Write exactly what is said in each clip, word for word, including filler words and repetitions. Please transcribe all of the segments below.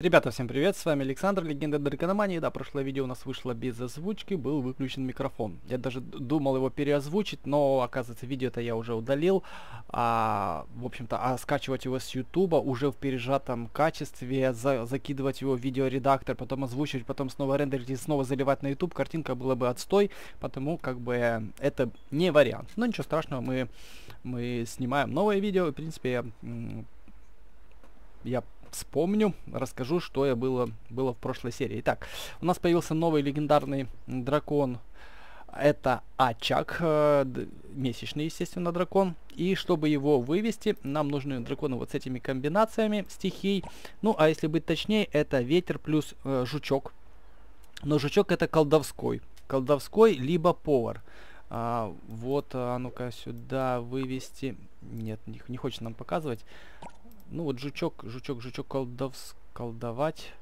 Ребята, всем привет, с вами Александр, Легенды Дракономании. Да, прошлое видео у нас вышло без озвучки, был выключен микрофон. Я даже думал его переозвучить, но, оказывается, видео-то я уже удалил. А, в общем-то, а скачивать его с YouTube уже в пережатом качестве, за, закидывать его в видеоредактор, потом озвучивать, потом снова рендерить и снова заливать на YouTube, картинка была бы отстой, потому как бы это не вариант. Но ничего страшного, мы, мы снимаем новое видео, в принципе, я... я вспомню, расскажу, что я было, было в прошлой серии. Итак, у нас появился новый легендарный дракон. Это Очаг, месячный, естественно, дракон. И чтобы его вывести, нам нужны драконы вот с этими комбинациями стихий. Ну, а если быть точнее, это ветер плюс э, жучок. Но жучок это колдовской. Колдовской, либо повар. А, вот, а ну-ка сюда вывести. Нет, не, не хочет нам показывать. Ну вот жучок, жучок, жучок колдов... колдовать.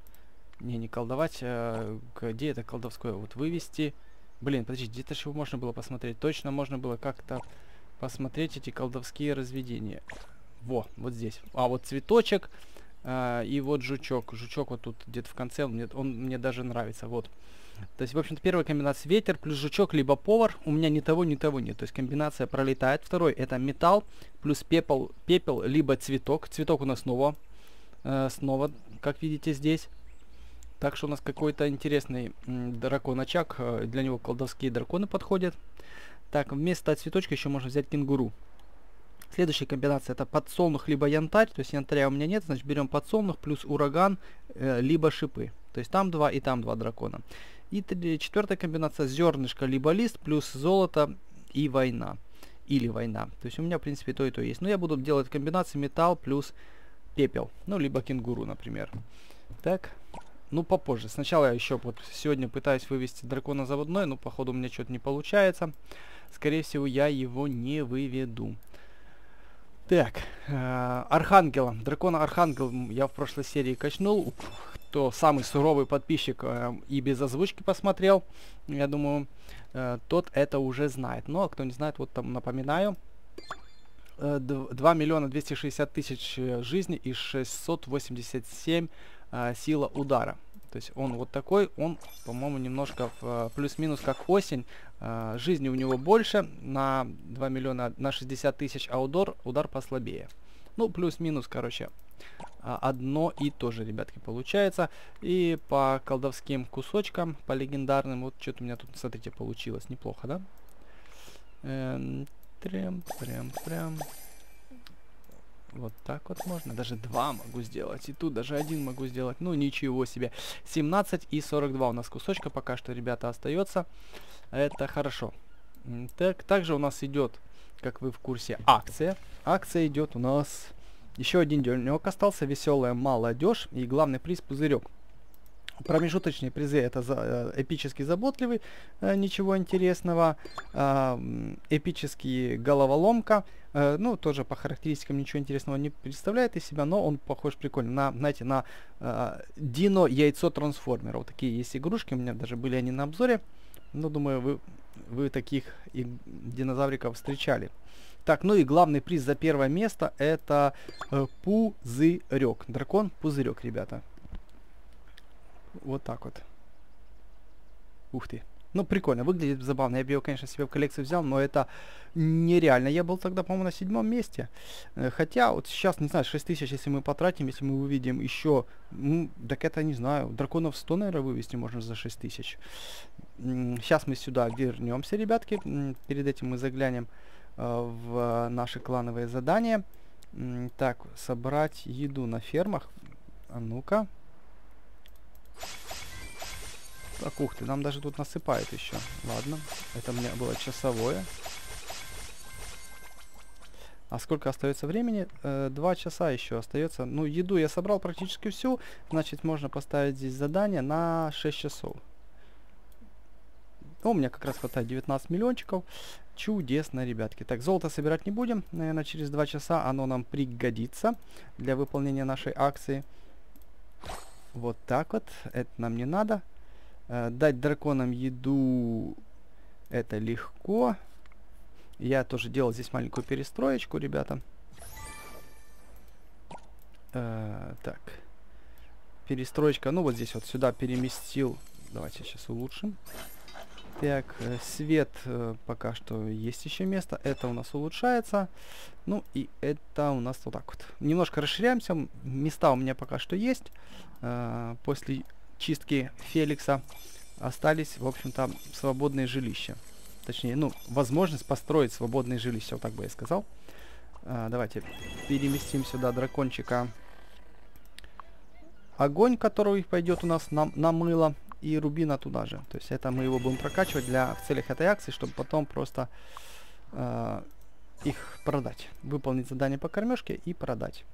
Не, не колдовать. А, где это колдовское? Вот вывести. Блин, подожди, где-то его можно было посмотреть. Точно можно было как-то посмотреть эти колдовские разведения. Во, вот здесь. А вот цветочек. А, и вот жучок. Жучок вот тут где-то в конце. Он мне, он мне даже нравится. Вот. То есть, в общем-то, первая комбинация ветер плюс жучок, либо повар. У меня ни того, ни того нет. То есть комбинация пролетает. Второй это металл плюс пепел, пепел либо цветок. Цветок у нас снова, э, снова, как видите, здесь. Так что у нас какой-то интересный дракон очаг. Для него колдовские драконы подходят. Так, вместо цветочка еще можно взять кенгуру. Следующая комбинация это подсолнух, либо янтарь. То есть янтаря у меня нет, значит берем подсолнух плюс ураган, э, либо шипы. То есть там два и там два дракона. И четвертая комбинация зернышко либо лист плюс золото и война. Или война. То есть у меня, в принципе, то и то есть. Но я буду делать комбинации металл плюс пепел. Ну, либо кенгуру, например. Так. Ну, попозже. Сначала я еще вот сегодня пытаюсь вывести дракона заводной, но, походу, у меня что-то не получается. Скорее всего, я его не выведу. Так. Архангела. Дракона Архангел я в прошлой серии качнул. Кто самый суровый подписчик э, и без озвучки посмотрел, я думаю, э, тот это уже знает. Но кто не знает, вот там напоминаю. Э, два миллиона двести шестьдесят тысяч жизни и шестьсот восемьдесят семь э, сила удара. То есть он вот такой, он, по-моему, немножко э, плюс-минус как осень. Э, жизни у него больше на два миллиона на шестьдесят тысяч, а удар, удар послабее. Ну, плюс-минус, короче, одно и то же, ребятки, получается. И по колдовским кусочкам, по легендарным, вот что-то у меня тут, смотрите, получилось неплохо, да? Эм, трям, трям, трям. Вот так вот можно. Даже два могу сделать. И тут даже один могу сделать. Ну, ничего себе. семнадцать и сорок два у нас кусочка пока что, ребята, остается. Это хорошо. Так, также у нас идет... Как вы в курсе, акция. Акция идет у нас. Еще один денек остался. Веселая молодежь. И главный приз пузырек. Промежуточные призы это за, э, эпический заботливый. Э, ничего интересного. Э, эпический головоломка. Э, ну, тоже по характеристикам ничего интересного не представляет из себя, но он похож прикольно. На, знаете, на э, Дино яйцо трансформера. Вот такие есть игрушки. У меня даже были они на обзоре. Но думаю, вы... Вы таких и динозавриков встречали. Так, ну и главный приз за первое место это э, пузырек. Дракон пузырек, ребята. Вот так вот. Ух ты. Ну, прикольно, выглядит забавно. Я бы его, конечно, себе в коллекцию взял, но это нереально. Я был тогда, по-моему, на седьмом месте. Хотя, вот сейчас, не знаю, шесть тысяч, если мы потратим, если мы увидим еще... Ну, так это, не знаю, драконов сто, наверное, вывести можно за шесть тысяч. Сейчас мы сюда вернемся, ребятки. Перед этим мы заглянем в наши клановые задания. Так, собрать еду на фермах. А ну-ка. Так, ух ты, нам даже тут насыпает еще. Ладно, это мне было часовое. А сколько остается времени? Э, два часа еще остается. Ну, еду я собрал практически всю. Значит, можно поставить здесь задание на шесть часов. Ну, у меня как раз хватает девятнадцать миллиончиков. Чудесно, ребятки. Так, золото собирать не будем. Наверное, через два часа оно нам пригодится для выполнения нашей акции. Вот так вот. Это нам не надо. Дать драконам еду это легко. Я тоже делал здесь маленькую перестроечку, ребята. Э, так. перестройка. Ну, вот здесь вот сюда переместил. Давайте сейчас улучшим. Так, свет э, пока что есть еще место. Это у нас улучшается. Ну, и это у нас вот так вот. Немножко расширяемся. Места у меня пока что есть. Э, после чистки Феликса остались, в общем-то, свободные жилища. Точнее, ну, возможность построить свободные жилища, вот так бы я сказал. Э, давайте переместим сюда дракончика. Огонь, который пойдет у нас на, на мыло. И рубина туда же. То есть это мы его будем прокачивать для, в целях этой акции, чтобы потом просто э, их продать. Выполнить задание по кормежке и продать.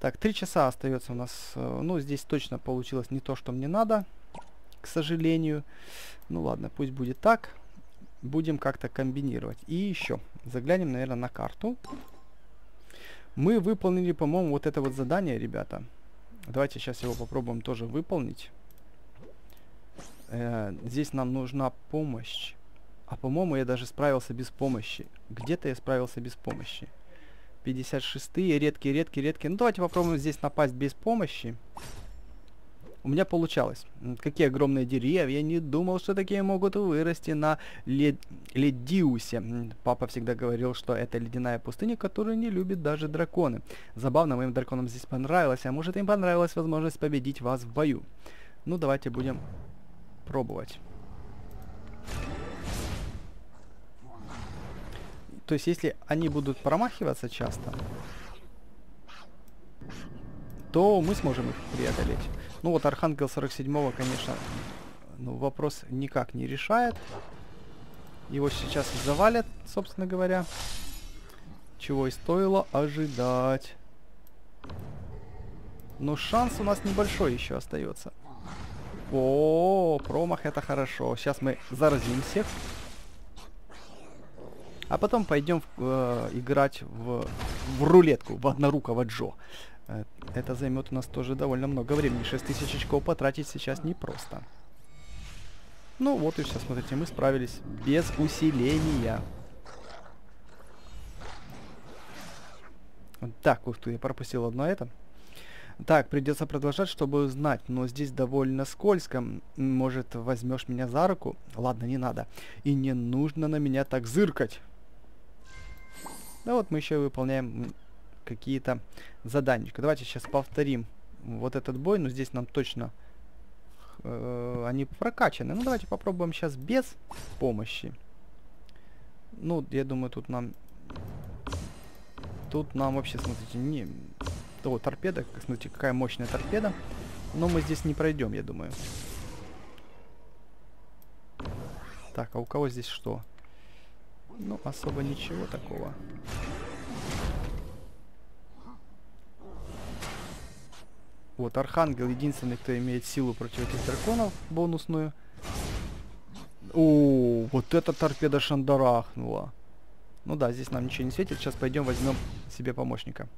Так, три часа остается у нас. Э, ну, здесь точно получилось не то, что мне надо, к сожалению. Ну ладно, пусть будет так. Будем как-то комбинировать. И еще заглянем, наверное, на карту. Мы выполнили, по-моему, вот это вот задание, ребята. Давайте сейчас его попробуем тоже выполнить. Э, здесь нам нужна помощь. А по-моему я даже справился без помощи. Где-то я справился без помощи. пятьдесят шестые, редкие, редкие, редкие. Ну давайте попробуем здесь напасть без помощи. У меня получалось. Какие огромные деревья. Я не думал, что такие могут вырасти на лед... Ледиусе. Папа всегда говорил, что это ледяная пустыня, которую не любят даже драконы. Забавно, моим драконам здесь понравилось. А может, им понравилась возможность победить вас в бою. Ну давайте будем... пробовать. То есть, если они будут промахиваться часто, то мы сможем их преодолеть. Ну вот Архангел сорок седьмого, конечно, ну, вопрос никак не решает. Его сейчас завалят, собственно говоря. Чего и стоило ожидать. Но шанс у нас небольшой еще остается. О, промах, это хорошо. Сейчас мы заразим всех. А потом пойдем э, играть в, в рулетку, в однорукого Джо. Это займет у нас тоже довольно много времени. шесть тысяч очков потратить сейчас непросто. Ну вот и все, смотрите, мы справились без усиления. Так, ух ты, я пропустил одно это. Так, придется продолжать, чтобы узнать, но здесь довольно скользко. Может, возьмешь меня за руку? Ладно, не надо. И не нужно на меня так зыркать. Да вот мы еще и выполняем какие-то заданечки. Давайте сейчас повторим вот этот бой, но здесь нам точно э, они прокачаны. Ну, давайте попробуем сейчас без помощи. Ну, я думаю, тут нам... Тут нам вообще, смотрите, не... О, торпеда, смотрите, какая мощная торпеда. Но мы здесь не пройдем, я думаю. Так, а у кого здесь что? Ну, особо ничего такого. Вот, Архангел единственный, кто имеет силу против этих драконов, бонусную. О, вот эта торпеда шандарахнула. Ну да, здесь нам ничего не светит. Сейчас пойдем возьмем себе помощника.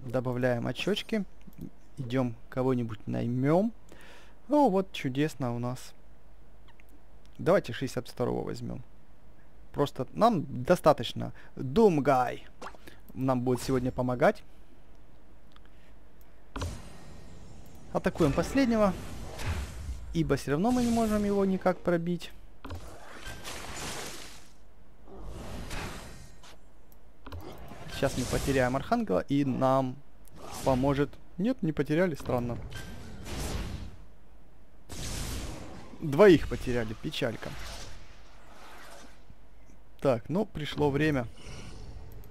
Добавляем очечки. Идем кого-нибудь наймем. Ну вот, чудесно у нас. Давайте шестьдесят второго возьмем. Просто нам достаточно. Doomguy нам будет сегодня помогать. Атакуем последнего. Ибо все равно мы не можем его никак пробить. Сейчас мы потеряем Архангела, и нам поможет... Нет, не потеряли, странно. Двоих потеряли, печалька. Так, ну, пришло время.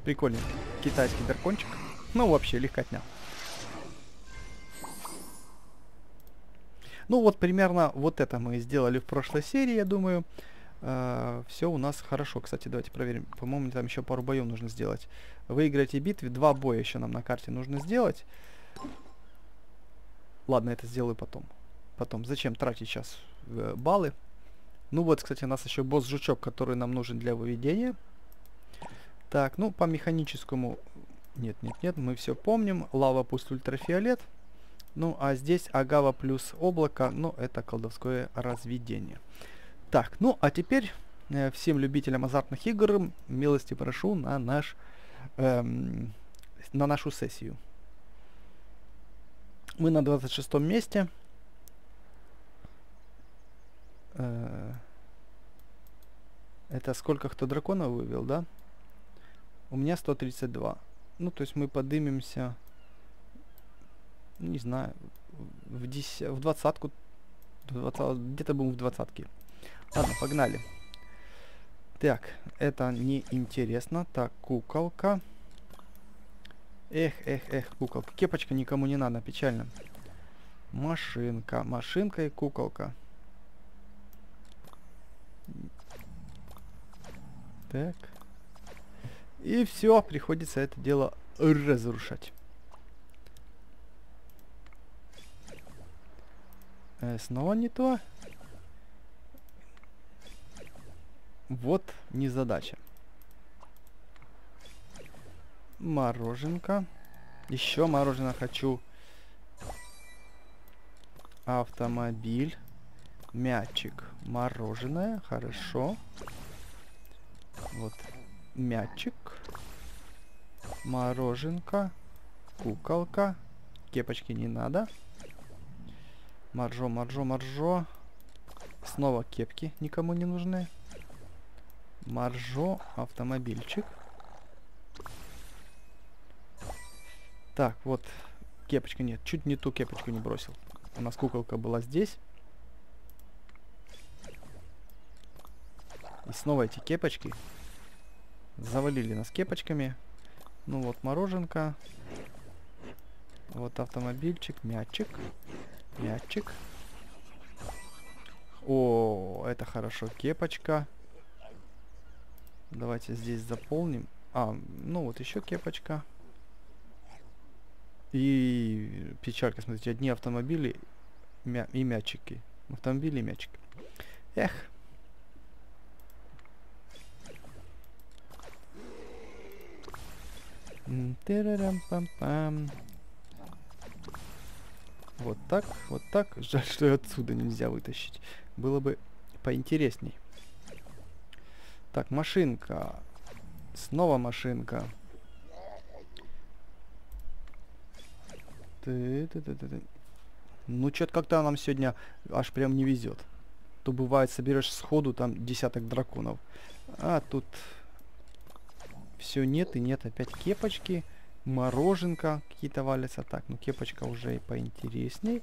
Прикольный китайский дракончик. Ну, вообще, легкотня. Ну, вот примерно вот это мы сделали в прошлой серии, я думаю. Uh, все у нас хорошо. Кстати, давайте проверим. По-моему, там еще пару боев нужно сделать. Выиграйте битвы. Два боя еще нам на карте нужно сделать. Ладно, это сделаю потом. Потом. Зачем тратить сейчас э, баллы? Ну вот, кстати, у нас еще босс-жучок, который нам нужен для выведения. Так, ну, по механическому... Нет, нет, нет, мы все помним. Лава пусть ультрафиолет. Ну, а здесь агава плюс облако. Ну, это колдовское разведение. Так, ну а теперь э, всем любителям азартных игр милости прошу на наш эм, на нашу сессию. Мы на двадцать шестом месте. Это сколько кто дракона вывел, да? У меня сто тридцать два. Ну, то есть мы поднимемся, не знаю, в, в двадцатку. Где-то будем в двадцатке. Ладно, погнали. Так, это неинтересно. Так, куколка. Эх, эх, эх, куколка. Кепочка никому не надо, печально. Машинка. Машинка и куколка. Так. И все, приходится это дело разрушать. Э, снова не то. Вот незадача. Мороженка. Еще мороженое хочу. Автомобиль. Мячик. Мороженое. Хорошо. Вот. Мячик. Мороженка. Куколка. Кепочки не надо. Моржо, моржо, моржо. Снова кепки никому не нужны. Моржо, автомобильчик. Так, вот. Кепочка нет. Чуть не ту кепочку не бросил. У нас куколка была здесь. И снова эти кепочки. Завалили нас кепочками. Ну вот мороженка. Вот автомобильчик. Мячик. Мячик. О, это хорошо. Кепочка. Давайте здесь заполним. А, ну вот еще кепочка. И печалька, смотрите, одни автомобили мя и мячики. Автомобили и мячики. Эх. Тирарам-пам-пам. Вот так, вот так. Жаль, что и отсюда нельзя вытащить. Было бы поинтересней. Так, машинка. Снова машинка. Ты-ты-ты-ты-ты. Ну, что-то как-то нам сегодня аж прям не везет. То бывает, соберешь сходу там десяток драконов. А тут все нет и нет. Опять кепочки. Мороженка какие-то валятся. Так, ну кепочка уже и поинтересней.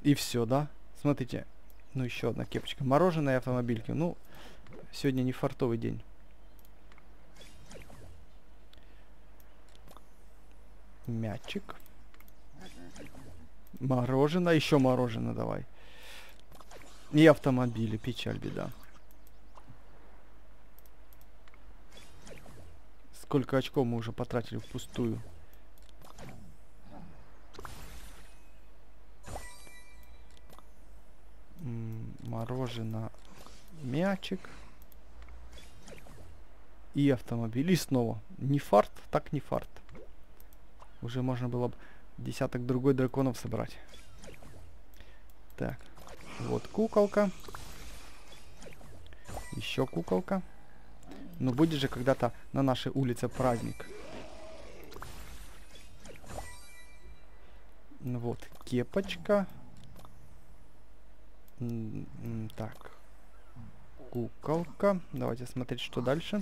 И все, да? Смотрите. Ну, еще одна кепочка. Мороженое и автомобильки. Ну, сегодня не фартовый день. Мячик. Мороженое. Еще мороженое давай. И автомобили. Печаль, беда. Сколько очков мы уже потратили впустую. Мороженое, мячик и автомобиль. И снова. Не фарт, так не фарт. Уже можно было бы десяток другой драконов собрать. Так. Вот куколка. Еще куколка. Но будет же когда-то на нашей улице праздник. Вот кепочка. Так. Куколка. Давайте смотреть, что дальше.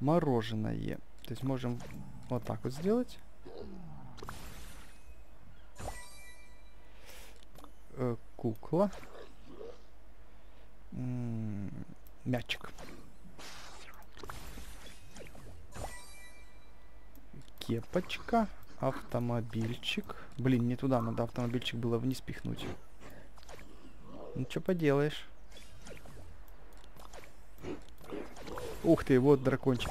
Мороженое. То есть можем вот так вот сделать. Э, кукла. М-м, мячик. Кепочка. Автомобильчик. Блин, не туда надо автомобильчик было вниз пихнуть. Ну, что поделаешь. Ух ты, вот дракончик,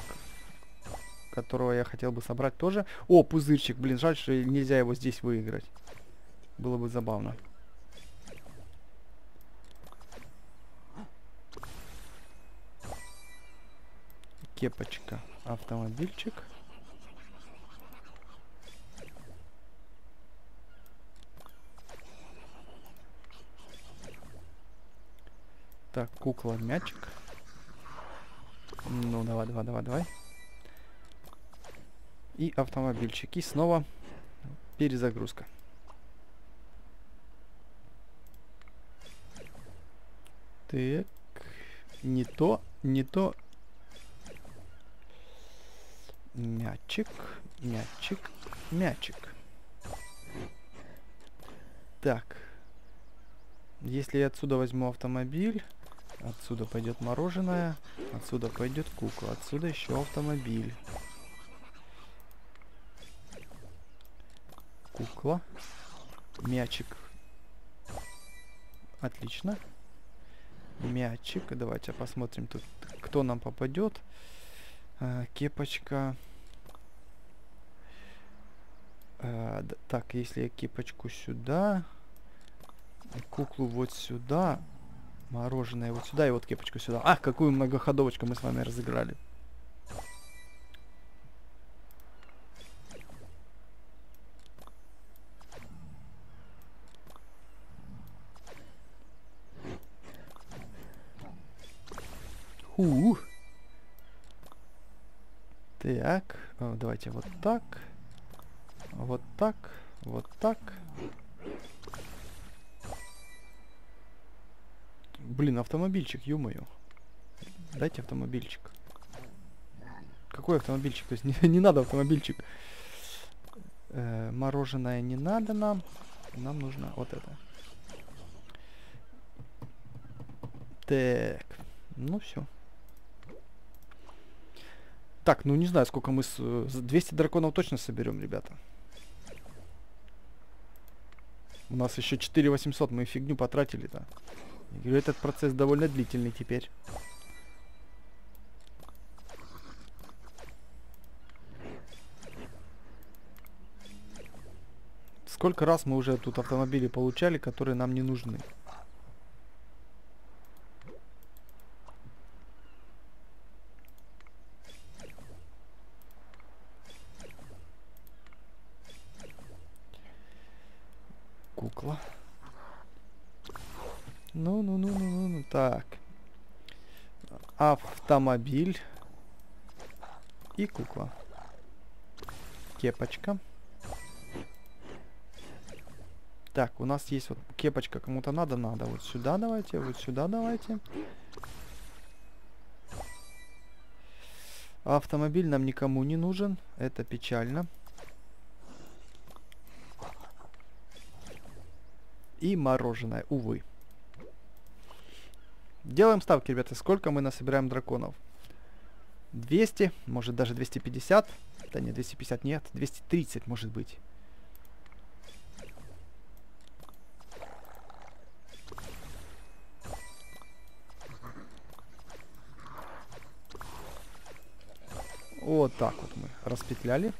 которого я хотел бы собрать тоже. О, пузырчик, блин, жаль, что нельзя его здесь выиграть. Было бы забавно. Кепочка. Автомобильчик. Так, кукла, мячик. Ну, давай, давай, давай, давай. и автомобильчик. И снова перезагрузка. Так, не то, не то. Мячик, мячик, мячик. Так. Если я отсюда возьму автомобиль, отсюда пойдет мороженое, отсюда пойдет кукла, отсюда еще автомобиль. Кукла, мячик. Отлично. Мячик. Давайте посмотрим тут, кто нам попадет. А, кепочка. А, да, так, если я кепочку сюда, куклу вот сюда, мороженое вот сюда и вот кепочку сюда. Ах, какую многоходовочку мы с вами разыграли. Ух. Так, давайте вот так, вот так, вот так. Блин, автомобильчик, ё-моё. Дайте автомобильчик. Какой автомобильчик? То есть не, не надо автомобильчик. Э, мороженое не надо нам. Нам нужно вот это. Так, ну все. Так, ну не знаю, сколько мы с... двести драконов точно соберем, ребята. У нас еще четыре восемьсот, мы фигню потратили-то. Я говорю, этот процесс довольно длительный теперь. Сколько раз мы уже тут автомобили получали, которые нам не нужны. Кукла. Ну, ну, ну, ну, ну, так. Автомобиль и кукла. Кепочка. Так, у нас есть вот кепочка, кому-то надо, надо. Вот сюда давайте, вот сюда давайте. Автомобиль нам никому не нужен, это печально. И мороженое, увы. Делаем ставки, ребята, сколько мы насобираем драконов. двести, может даже двести пятьдесят. Да нет, двести пятьдесят нет, двести тридцать может быть. Вот так вот мы распетляли.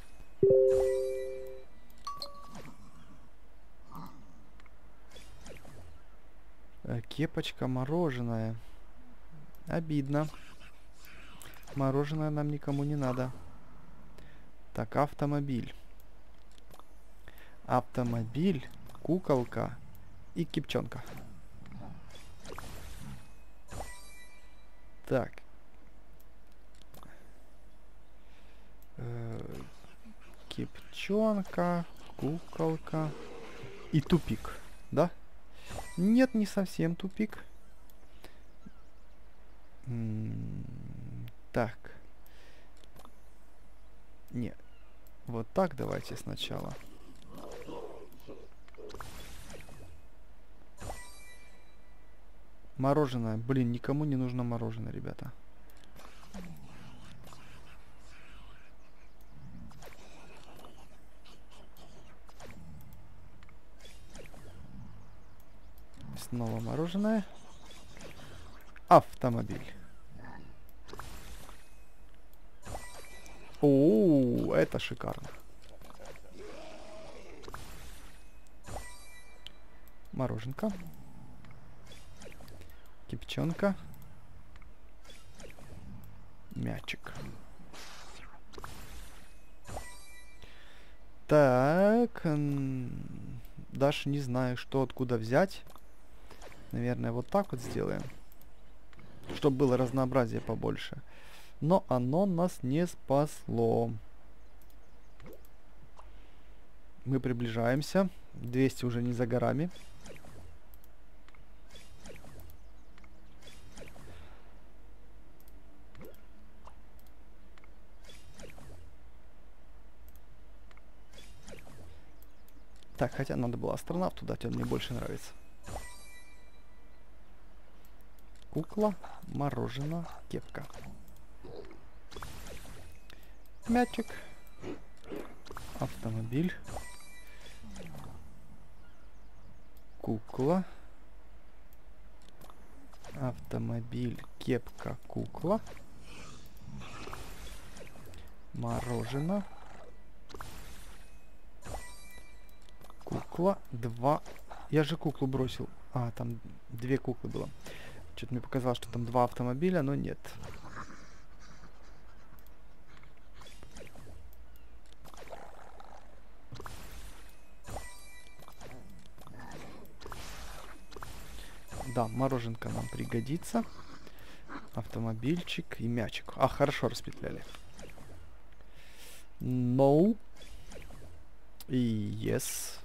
Кепочка, мороженое. Обидно. Мороженое нам никому не надо. Так, автомобиль. Автомобиль, куколка и кипчонка. Так. Э-э- кипчонка, куколка и тупик, да? Нет, не совсем тупик. М-м- так. Не. Вот так давайте сначала. Мороженое. Блин, никому не нужно мороженое, ребята. Снова мороженое. Автомобиль. О, это шикарно. Мороженка. Кипчонка. Мячик. Так. Даже не знаю, что откуда взять. Наверное, вот так вот сделаем, чтобы было разнообразие побольше. Но оно нас не спасло. Мы приближаемся. двести уже не за горами. Так, хотя надо было астронавту дать, он мне больше нравится. Кукла, мороженое, кепка. Мячик. Автомобиль. Кукла. Автомобиль, кепка, кукла. Мороженое. Кукла, два. Я же куклу бросил. А, там две куклы было. Что-то мне показалось, что там два автомобиля, но нет. Да, мороженка нам пригодится. Автомобильчик и мячик. А, хорошо распетляли. No. И yes.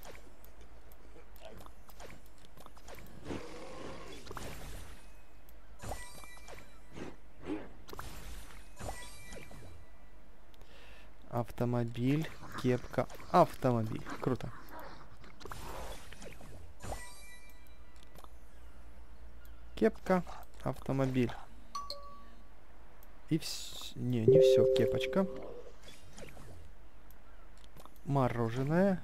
Автомобиль, кепка, автомобиль. Круто. Кепка, автомобиль. И вс... Не, не все. Кепочка. Мороженое.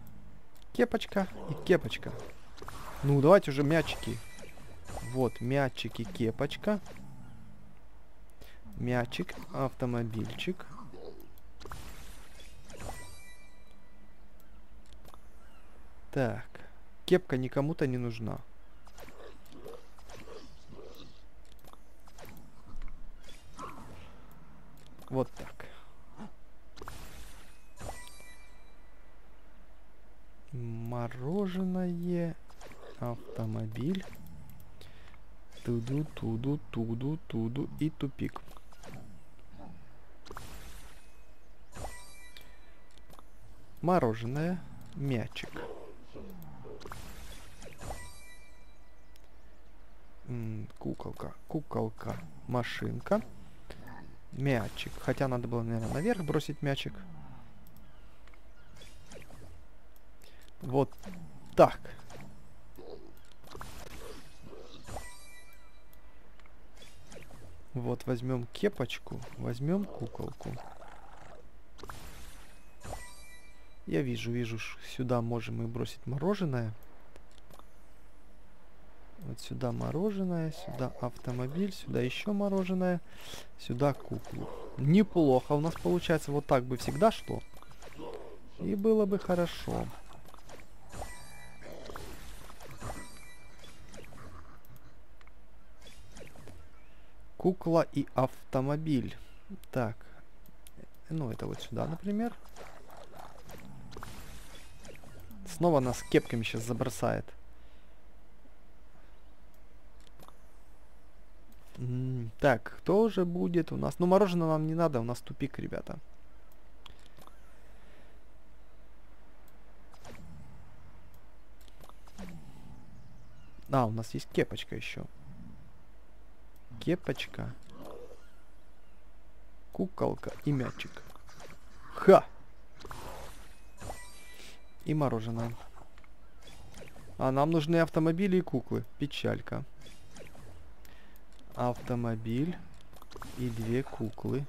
Кепочка и кепочка. Ну, давайте уже мячики. Вот, мячики, кепочка. Мячик, автомобильчик. Так, кепка никому-то не нужна. Вот так. Мороженое, автомобиль, туду, туду, туду, туду и тупик. Мороженое, мячик. Куколка, куколка, машинка, мячик. Хотя надо было, наверное, наверх бросить мячик. Вот так. Вот возьмем кепочку, возьмем куколку. Я вижу, вижу, сюда можем и бросить мороженое. Вот сюда мороженое, сюда автомобиль, сюда еще мороженое, сюда куклу. Неплохо. У нас получается вот так бы всегда шло. И было бы хорошо. Кукла и автомобиль. Так. Ну, это вот сюда, например. Снова нас кепками сейчас забросает. Так, кто же будет у нас? Ну, мороженое нам не надо, у нас тупик, ребята. А, у нас есть кепочка еще. Кепочка. Куколка и мячик. Ха! И мороженое. А нам нужны автомобили и куклы. Печалька. Автомобиль и две куклы.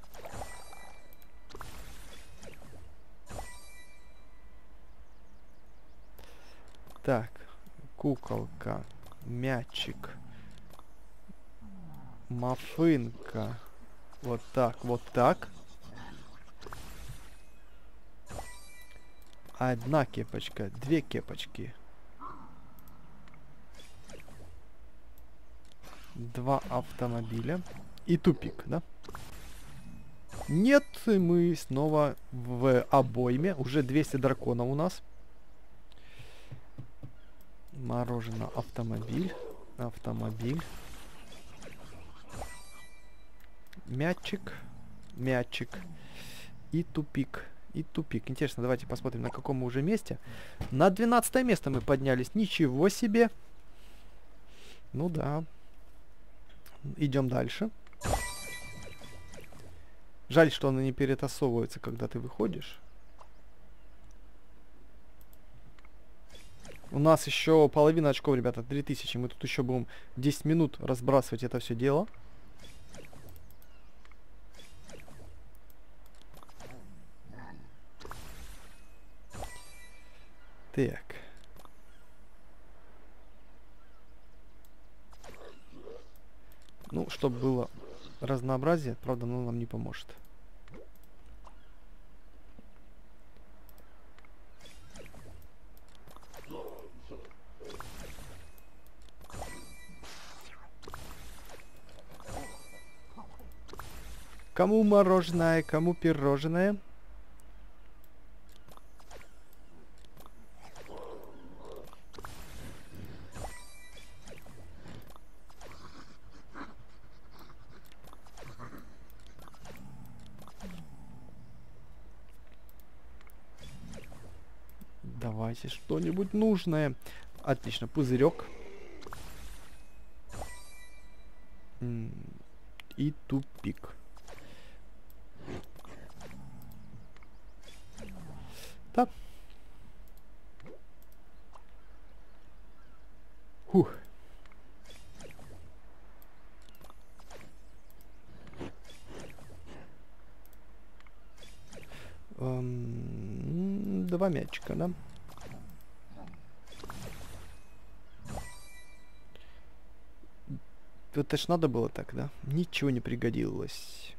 Так, куколка, мячик, мафынка. Вот так, вот так. Одна кепочка, две кепочки. Два автомобиля и тупик, да? Нет, мы снова в обойме. Уже двести драконов у нас. Мороженое, автомобиль, автомобиль. Мячик, мячик и тупик. и тупик. Интересно, давайте посмотрим, на каком мы уже месте. На двенадцатое место мы поднялись. Ничего себе. Ну да. Идем дальше. Жаль, что она не перетасовывается, когда ты выходишь. У нас еще половина очков, ребята, три тысячи. Мы тут еще будем десять минут разбрасывать это все дело. Так. Ну, чтобы было разнообразие, правда, оно нам не поможет. Кому мороженое, кому пирожное? Давайте что-нибудь нужное. Отлично, пузырек. И тупик. Да. Фух. Эм, два мячика, да? Это ж надо было так, да? Ничего не пригодилось.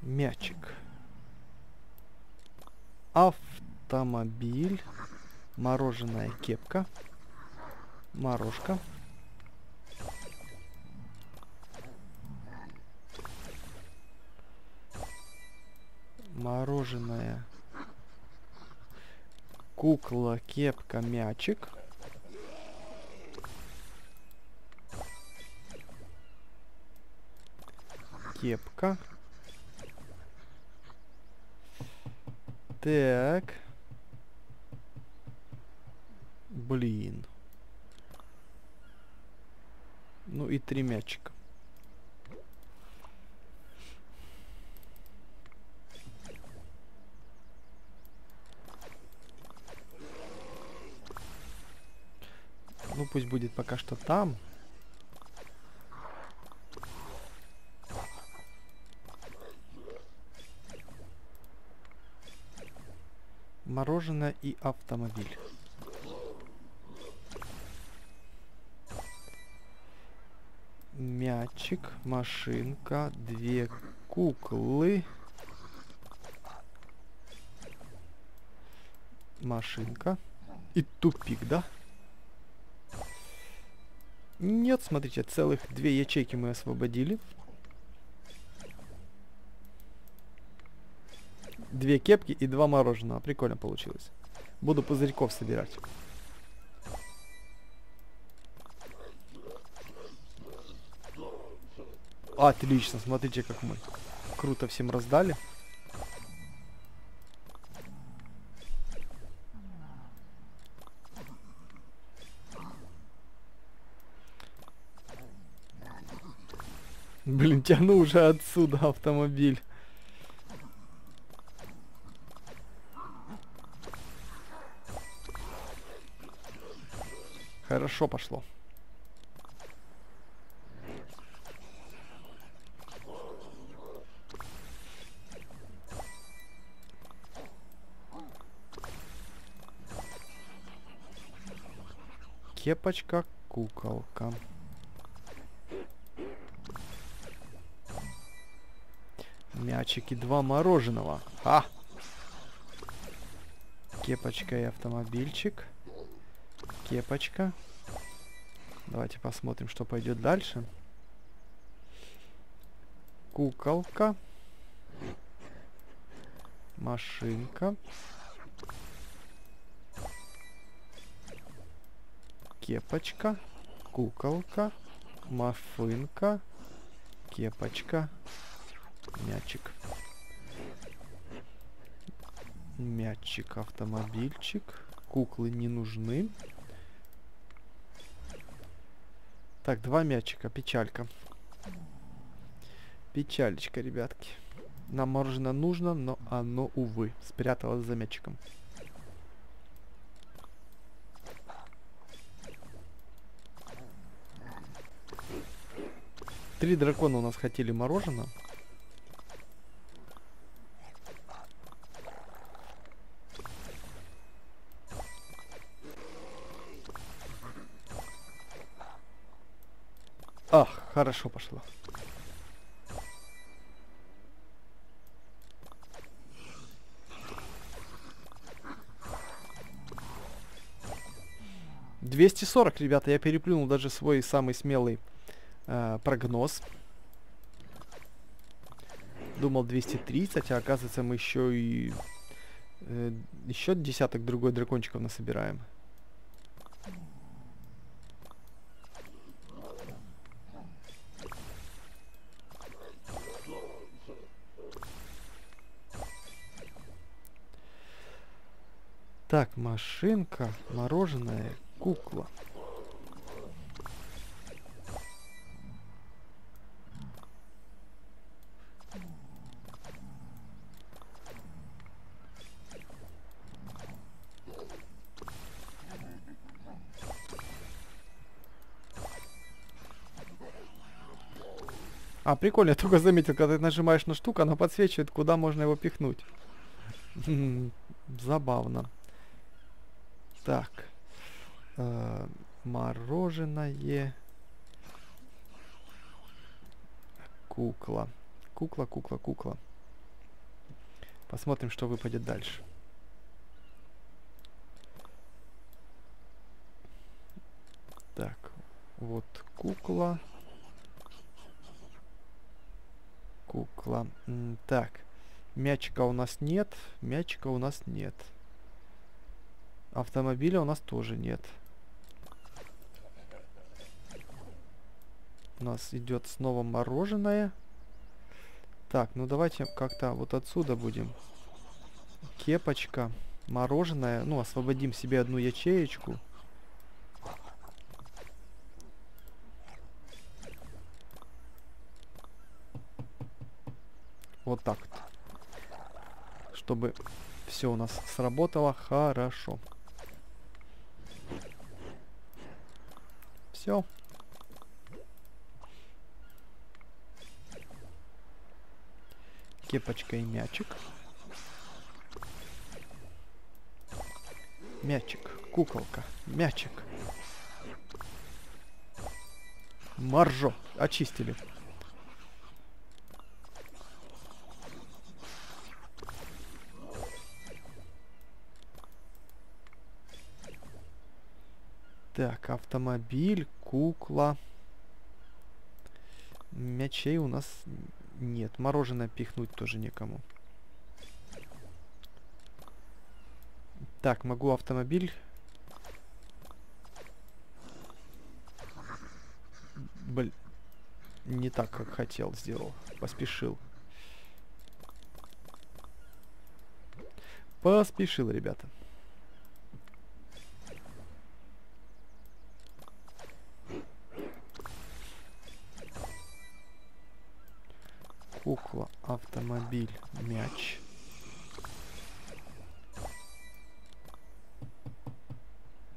Мячик. Автомобиль. Мороженая кепка. Морожка. Мороженое. Кукла, кепка, мячик. Кепка. Так. Блин. Ну и три мячика. Ну пусть будет пока что там. Мороженое и автомобиль. Мячик, машинка, две куклы. Машинка. И тупик, да? Нет, смотрите, целых две ячейки мы освободили. Две кепки и два мороженого. Прикольно получилось. Буду пузырьков собирать. Отлично, смотрите, как мы круто всем раздали. Блин, тяну уже отсюда автомобиль. Хорошо пошло. Кепочка, куколка. Мячики, два мороженого. А! Кепочка и автомобильчик. Кепочка. Давайте посмотрим, что пойдет дальше. Куколка. Машинка. Кепочка. Куколка. Мафынка. Кепочка. Мячик. Мячик, автомобильчик. Куклы не нужны. Так, два мячика, печалька. Печалечка, ребятки. Нам мороженое нужно, но оно, увы, спряталось за мячиком. Три дракона у нас хотели мороженое. Ах, хорошо пошло. двести сорок, ребята, я переплюнул даже свой самый смелый э, прогноз. Думал двести тридцать, а оказывается мы еще и э, еще десяток другой дракончиков насобираем. Так, машинка, мороженое, кукла. А, прикольно, я только заметил, когда ты нажимаешь на штуку, она подсвечивает, куда можно его пихнуть. Забавно. Так, э, мороженое, кукла, кукла, кукла, кукла. Посмотрим, что выпадет дальше. Так, вот кукла, кукла. Так, мячика у нас нет, мячика у нас нет. Автомобиля у нас тоже нет. У нас идет снова мороженое. Так, ну давайте как-то вот отсюда будем. Кепочка, мороженое. Ну, освободим себе одну ячеечку. Вот так вот. Чтобы все у нас сработало хорошо. Все. Кепочка и мячик. Мячик, куколка, мячик. Маржо, очистили. Так, автомобиль, кукла. Мячей у нас нет. Мороженое пихнуть тоже некому. Так, могу автомобиль. Блин, не так, как хотел, сделал. Поспешил. Поспешил, ребята. Кукла, автомобиль, мяч.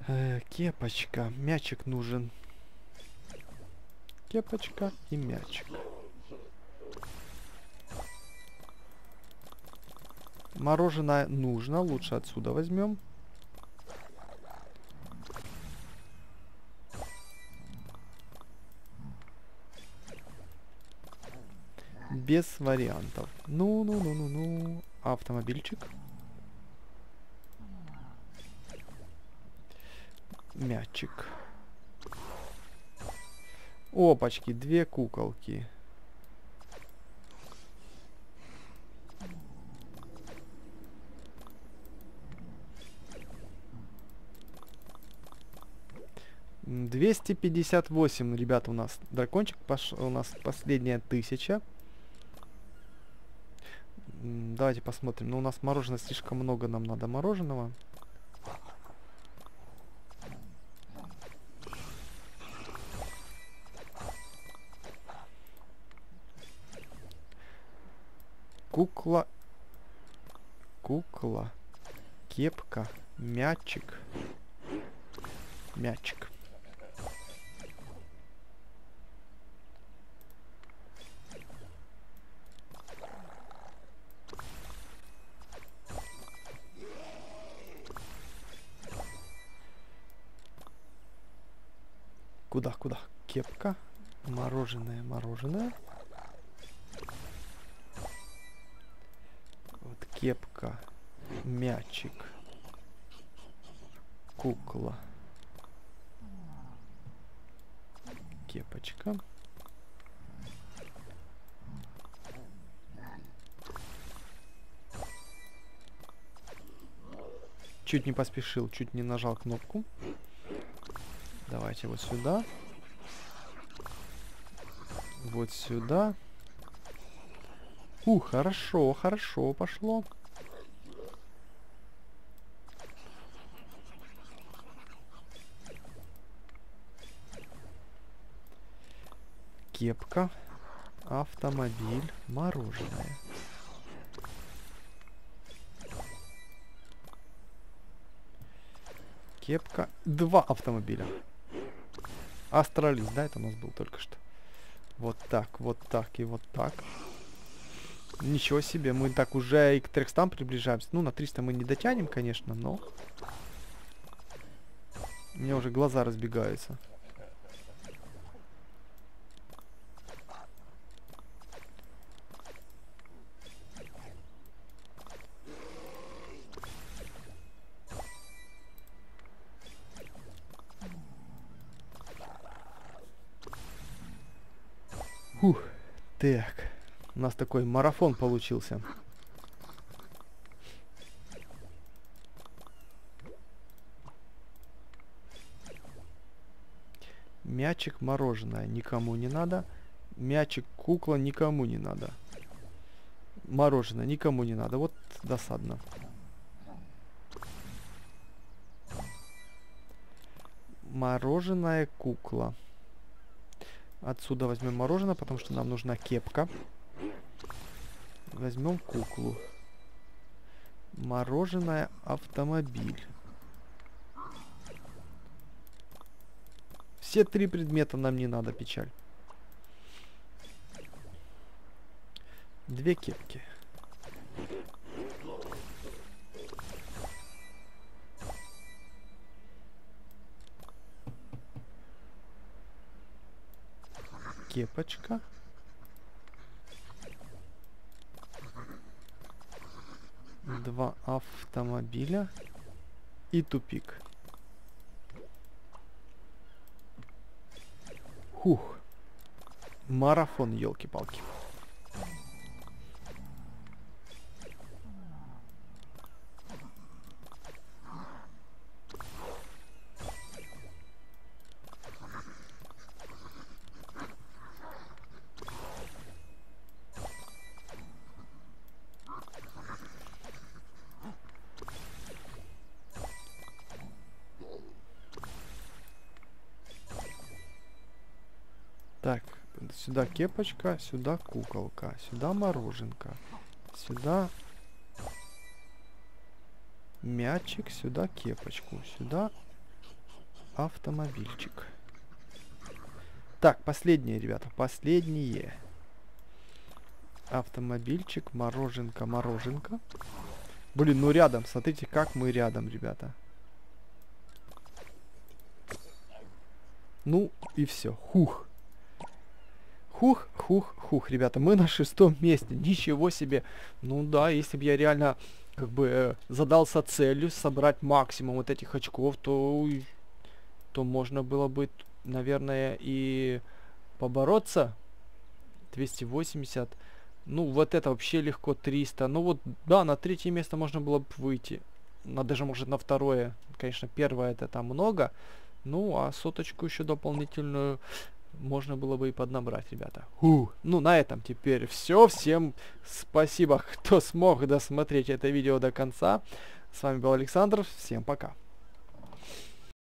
Э, кепочка, мячик нужен. Кепочка и мячик. Мороженое нужно, лучше отсюда возьмем. Без вариантов. Ну-ну-ну-ну-ну. Автомобильчик. Мячик. Опачки, две куколки. двести пятьдесят восемь, ребята, у нас дракончик пошел, у нас последняя тысяча. Давайте посмотрим. Ну, у нас мороженого слишком много, нам надо мороженого. Кукла. Кукла. Кепка. Мячик. Мячик. Куда, куда? Кепка. Мороженое, мороженое. Вот кепка. Мячик. Кукла. Кепочка. Чуть не поспешил, чуть не нажал кнопку. Давайте вот сюда. Вот сюда. Ух, хорошо, хорошо пошло. Кепка. Автомобиль. Мороженое. Кепка. Два автомобиля. Астрализ, да, это у нас был только что. Вот так, вот так и вот так. Ничего себе, мы так уже и к трехстам приближаемся. Ну, на триста мы не дотянем, конечно, но... У меня уже глаза разбегаются. Ух, так, у нас такой марафон получился. Мячик, мороженое никому не надо. Мячик, кукла никому не надо. Мороженое никому не надо. Вот досадно. Мороженое, кукла. Отсюда возьмем мороженое, потому что нам нужна кепка. Возьмем куклу. Мороженое, автомобиль. Все три предмета нам не надо, печаль. Две кепки. Кепочка. Два автомобиля. И тупик. Хух. Марафон, елки-палки. Сюда кепочка, сюда куколка, сюда мороженка, сюда мячик, сюда кепочку, сюда автомобильчик. Так, последние, ребята, последние. Автомобильчик, мороженка, мороженка. Блин, ну рядом, смотрите, как мы рядом, ребята. Ну и все, хух. Хух, хух, хух, ребята, мы на шестом месте, ничего себе. Ну да, если бы я реально, как бы, э, задался целью собрать максимум вот этих очков, то, то можно было бы, наверное, и побороться. двести восемьдесят, ну вот это вообще легко, триста, ну вот, да, на третье место можно было бы выйти, на, даже может на второе, конечно, первое это там много, Ну, а соточку еще дополнительную можно было бы и поднабрать, ребята. Фу. Ну, на этом теперь все. Всем спасибо, кто смог досмотреть это видео до конца. С вами был Александр. Всем пока.